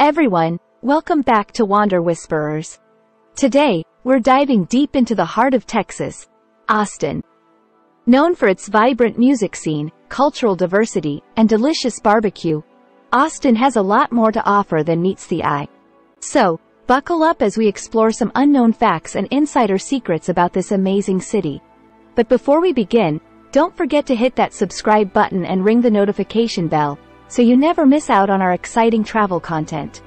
Everyone, welcome back to Wander Whisperers. Today, we're diving deep into the heart of Texas, Austin. Known for its vibrant music scene, cultural diversity, and delicious barbecue, Austin has a lot more to offer than meets the eye. So, buckle up as we explore some unknown facts and insider secrets about this amazing city. But before we begin, don't forget to hit that subscribe button and ring the notification bell, so you never miss out on our exciting travel content.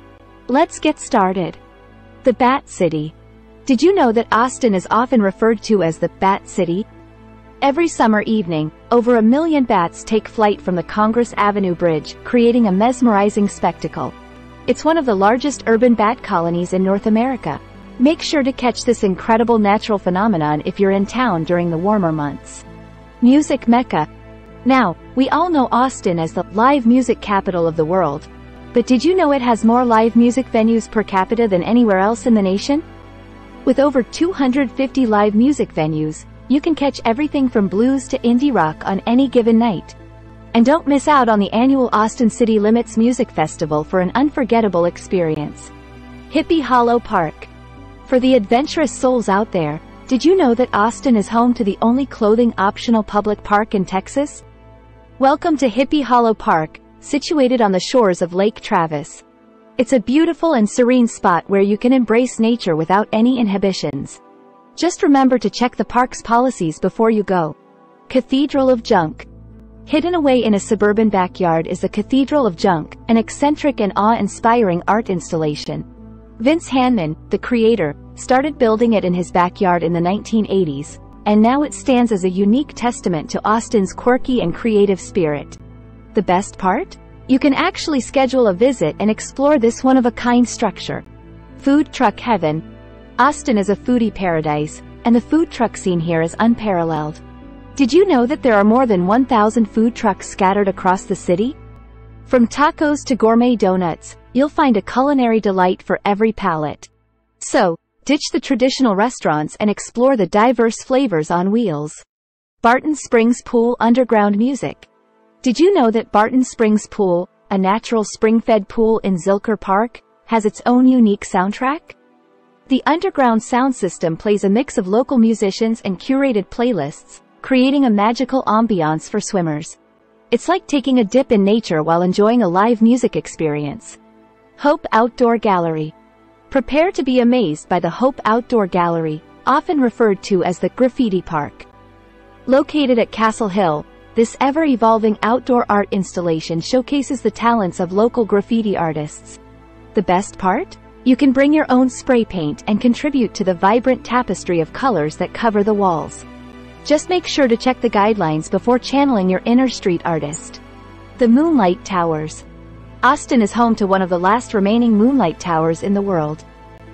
Let's get started. The Bat City. Did you know that Austin is often referred to as the Bat City? Every summer evening, over 1 million bats take flight from the Congress Avenue Bridge, creating a mesmerizing spectacle. It's one of the largest urban bat colonies in North America. Make sure to catch this incredible natural phenomenon if you're in town during the warmer months. Music Mecca. Now, we all know Austin as the live music capital of the world. But did you know it has more live music venues per capita than anywhere else in the nation? With over 250 live music venues, you can catch everything from blues to indie rock on any given night. And don't miss out on the annual Austin City Limits Music Festival for an unforgettable experience. Hippie Hollow Park. For the adventurous souls out there, did you know that Austin is home to the only clothing-optional public park in Texas? Welcome to Hippie Hollow Park, situated on the shores of Lake Travis. It's a beautiful and serene spot where you can embrace nature without any inhibitions. Just remember to check the park's policies before you go. Cathedral of Junk. Hidden away in a suburban backyard is the Cathedral of Junk, an eccentric and awe-inspiring art installation. Vince Hanman, the creator, started building it in his backyard in the 1980s, and now it stands as a unique testament to Austin's quirky and creative spirit. The best part? You can actually schedule a visit and explore this one-of-a-kind structure. Food Truck Heaven. Austin is a foodie paradise, and the food truck scene here is unparalleled. Did you know that there are more than 1,000 food trucks scattered across the city? From tacos to gourmet donuts, you'll find a culinary delight for every palate. So, ditch the traditional restaurants and explore the diverse flavors on wheels. Barton Springs Pool Underground Music. Did you know that Barton Springs Pool, a natural spring-fed pool in Zilker Park, has its own unique soundtrack? The underground sound system plays a mix of local musicians and curated playlists, creating a magical ambiance for swimmers. It's like taking a dip in nature while enjoying a live music experience. Hope Outdoor Gallery. Prepare to be amazed by the Hope Outdoor Gallery, often referred to as the Graffiti Park. Located at Castle Hill, this ever-evolving outdoor art installation showcases the talents of local graffiti artists. The best part? You can bring your own spray paint and contribute to the vibrant tapestry of colors that cover the walls. Just make sure to check the guidelines before channeling your inner street artist. The Moonlight Towers. Austin is home to one of the last remaining moonlight towers in the world.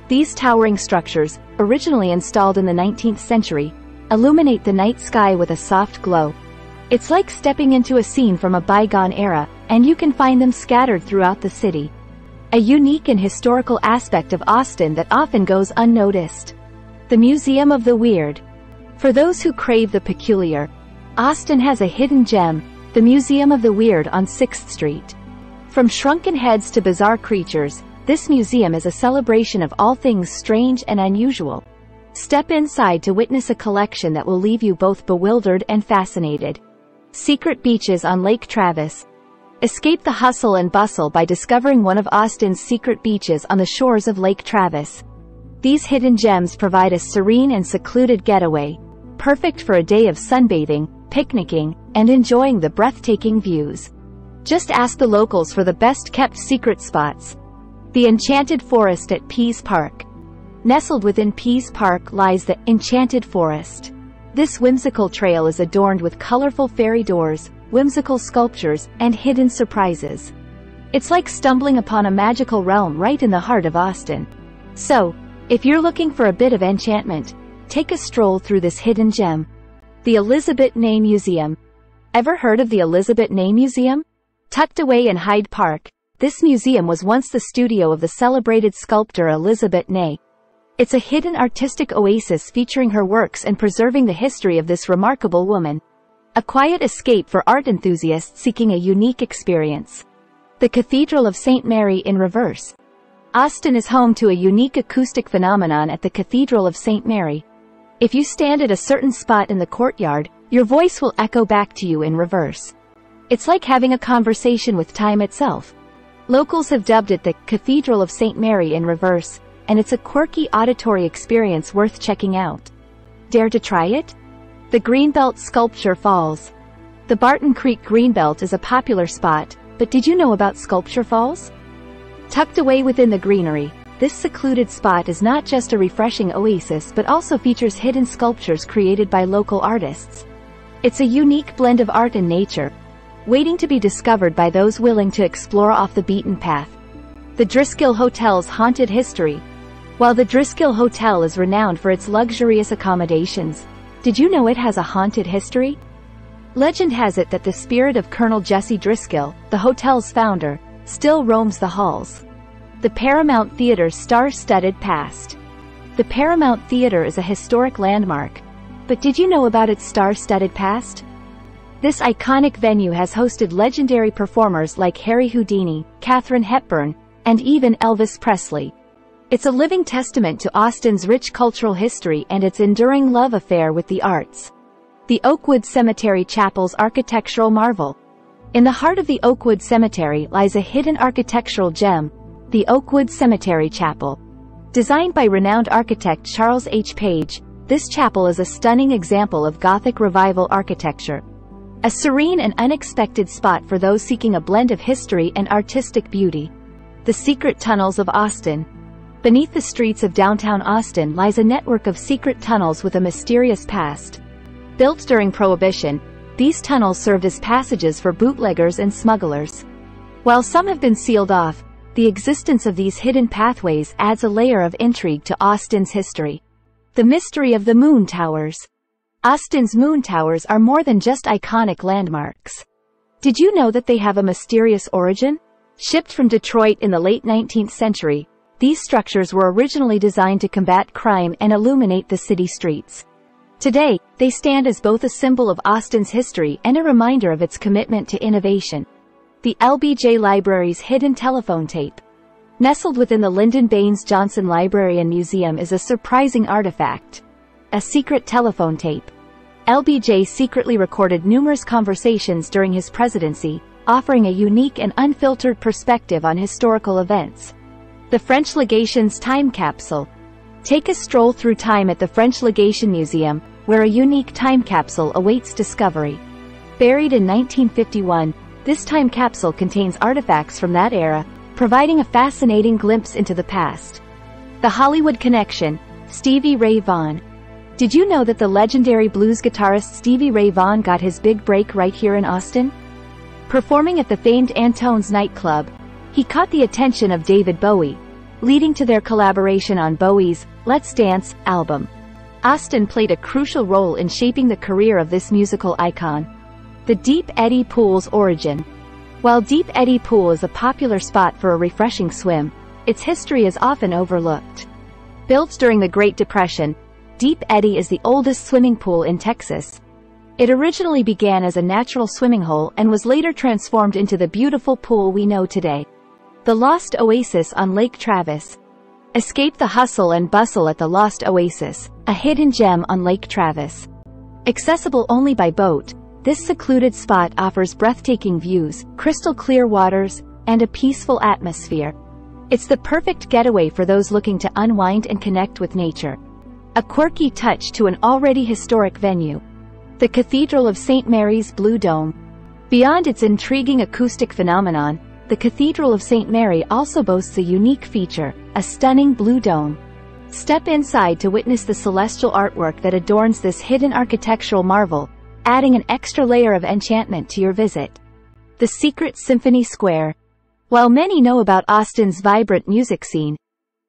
These towering structures, originally installed in the 19th century, illuminate the night sky with a soft glow. It's like stepping into a scene from a bygone era, and you can find them scattered throughout the city. A unique and historical aspect of Austin that often goes unnoticed. The Museum of the Weird. For those who crave the peculiar, Austin has a hidden gem, the Museum of the Weird on 6th Street. From shrunken heads to bizarre creatures, this museum is a celebration of all things strange and unusual. Step inside to witness a collection that will leave you both bewildered and fascinated. Secret beaches on Lake Travis. Escape the hustle and bustle by discovering one of Austin's secret beaches on the shores of Lake Travis. These hidden gems provide a serene and secluded getaway, perfect for a day of sunbathing, picnicking, and enjoying the breathtaking views. Just ask the locals for the best-kept secret spots. The Enchanted Forest at Pease Park. Nestled within Pease Park lies the Enchanted Forest. This whimsical trail is adorned with colorful fairy doors, whimsical sculptures, and hidden surprises. It's like stumbling upon a magical realm right in the heart of Austin. So, if you're looking for a bit of enchantment, take a stroll through this hidden gem. The Elisabet Ney Museum. Ever heard of the Elisabet Ney Museum? Tucked away in Hyde Park, this museum was once the studio of the celebrated sculptor Elisabet Ney. It's a hidden artistic oasis featuring her works and preserving the history of this remarkable woman. A quiet escape for art enthusiasts seeking a unique experience. The Cathedral of St. Mary in Reverse. Austin is home to a unique acoustic phenomenon at the Cathedral of St. Mary. If you stand at a certain spot in the courtyard, your voice will echo back to you in reverse. It's like having a conversation with time itself. Locals have dubbed it the Cathedral of St. Mary in reverse, and it's a quirky auditory experience worth checking out. Dare to try it? The Greenbelt Sculpture Falls. The Barton Creek Greenbelt is a popular spot, but did you know about Sculpture Falls? Tucked away within the greenery, this secluded spot is not just a refreshing oasis but also features hidden sculptures created by local artists. It's a unique blend of art and nature, waiting to be discovered by those willing to explore off the beaten path. The Driskill Hotel's haunted history. While the Driskill Hotel is renowned for its luxurious accommodations, did you know it has a haunted history? Legend has it that the spirit of Colonel Jesse Driskill, the hotel's founder, still roams the halls. The Paramount Theatre's star-studded past. The Paramount Theatre is a historic landmark, but did you know about its star-studded past? This iconic venue has hosted legendary performers like Harry Houdini, Catherine Hepburn, and even Elvis Presley. It's a living testament to Austin's rich cultural history and its enduring love affair with the arts. The Oakwood Cemetery Chapel's architectural marvel. In the heart of the Oakwood Cemetery lies a hidden architectural gem, the Oakwood Cemetery Chapel. Designed by renowned architect Charles H. Page, this chapel is a stunning example of Gothic Revival architecture. A serene and unexpected spot for those seeking a blend of history and artistic beauty. The secret tunnels of Austin. Beneath the streets of downtown Austin lies a network of secret tunnels with a mysterious past. Built during Prohibition, these tunnels served as passages for bootleggers and smugglers. While some have been sealed off, the existence of these hidden pathways adds a layer of intrigue to Austin's history. The mystery of the Moon Towers. Austin's Moon Towers are more than just iconic landmarks. Did you know that they have a mysterious origin? Shipped from Detroit in the late 19th century, these structures were originally designed to combat crime and illuminate the city streets. Today, they stand as both a symbol of Austin's history and a reminder of its commitment to innovation. The LBJ Library's hidden telephone tape. Nestled within the Lyndon Baines Johnson Library and Museum is a surprising artifact. A secret telephone tape. LBJ secretly recorded numerous conversations during his presidency, offering a unique and unfiltered perspective on historical events. The French Legation's time capsule. Take a stroll through time at the French Legation Museum, where a unique time capsule awaits discovery. Buried in 1951, this time capsule contains artifacts from that era, providing a fascinating glimpse into the past. The Hollywood Connection, Stevie Ray Vaughan. Did you know that the legendary blues guitarist Stevie Ray Vaughan got his big break right here in Austin? Performing at the famed Antone's nightclub, he caught the attention of David Bowie, leading to their collaboration on Bowie's Let's Dance album. Austin played a crucial role in shaping the career of this musical icon. The Deep Eddy Pool's origin. While Deep Eddy Pool is a popular spot for a refreshing swim, its history is often overlooked. Built during the Great Depression, Deep Eddy is the oldest swimming pool in Texas. It originally began as a natural swimming hole and was later transformed into the beautiful pool we know today. The Lost Oasis on Lake Travis. Escape the hustle and bustle at the Lost Oasis, a hidden gem on Lake Travis. Accessible only by boat, this secluded spot offers breathtaking views, crystal clear waters, and a peaceful atmosphere. It's the perfect getaway for those looking to unwind and connect with nature. A quirky touch to an already historic venue. The Cathedral of St. Mary's Blue Dome. Beyond its intriguing acoustic phenomenon, the Cathedral of St. Mary also boasts a unique feature, a stunning blue dome. Step inside to witness the celestial artwork that adorns this hidden architectural marvel, adding an extra layer of enchantment to your visit. The secret Symphony Square. While many know about Austin's vibrant music scene,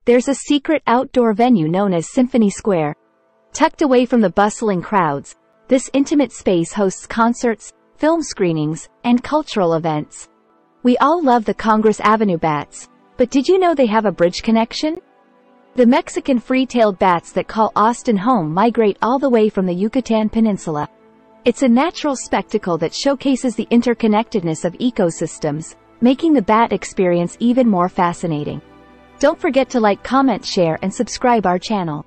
there's a secret outdoor venue known as Symphony Square. Tucked away from the bustling crowds, this intimate space hosts concerts, film screenings, and cultural events. We all love the Congress Avenue bats, but did you know they have a bridge connection? The Mexican free-tailed bats that call Austin home migrate all the way from the Yucatan Peninsula. It's a natural spectacle that showcases the interconnectedness of ecosystems, making the bat experience even more fascinating. Don't forget to like, comment, share, and subscribe our channel.